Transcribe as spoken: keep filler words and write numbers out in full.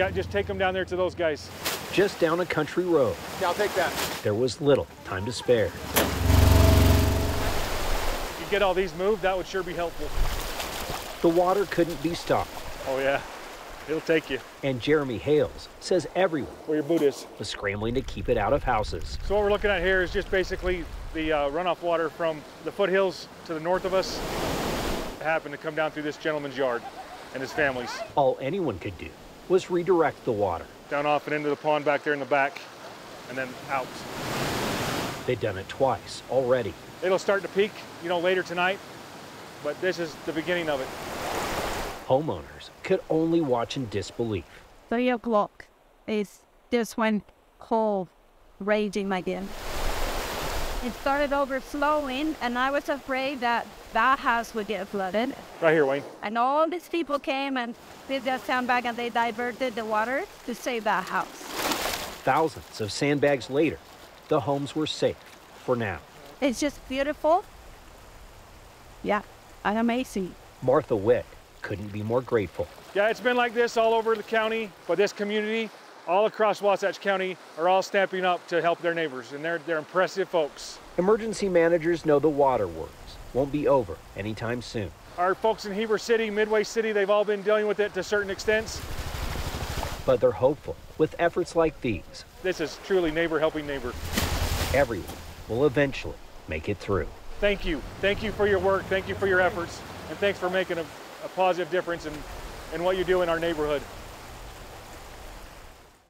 Yeah, just take them down there to those guys. Just down a country road. Yeah, I'll take that. There was little time to spare. If you get all these moved, that would sure be helpful. The water couldn't be stopped. Oh, yeah. It'll take you. And Jeremy Hales says everyone where your boot is was scrambling to keep it out of houses. So what we're looking at here is just basically the uh, runoff water from the foothills to the north of us happened to come down through this gentleman's yard and his family's. All anyone could do was redirect the water. Down off and into the pond back there in the back and then out. They've done it twice already. It'll start to peak, you know, later tonight, but this is the beginning of it. Homeowners could only watch in disbelief. Three o'clock is just when cold raging again. It started overflowing, and I was afraid that that house would get flooded. Right here, Wayne. And all these people came and did that sandbag, and they diverted the water to save that house. Thousands of sandbags later, the homes were safe for now. It's just beautiful. Yeah, and amazing. Martha Wick couldn't be more grateful. Yeah, it's been like this all over the county, but this community, all across Wasatch County, are all stepping up to help their neighbors, and they're, they're impressive folks. Emergency managers know the water works won't be over anytime soon. Our folks in Heber City, Midway City, they've all been dealing with it to certain extents. But they're hopeful with efforts like these. This is truly neighbor helping neighbor. Everyone will eventually make it through. Thank you. Thank you for your work. Thank you for your efforts. And thanks for making a a positive difference in, in what you do in our neighborhood.